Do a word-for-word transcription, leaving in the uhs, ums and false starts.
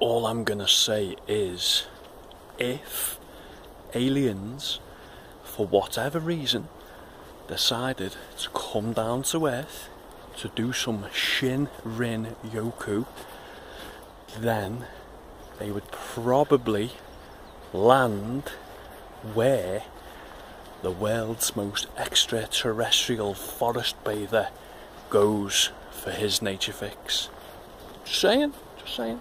all I'm gonna say is, if aliens, for whatever reason, decided to come down to Earth to do some Shinrin-Yoku, then they would probably land where the world's most extraterrestrial forest bather goes for his nature fix. Just saying, just saying.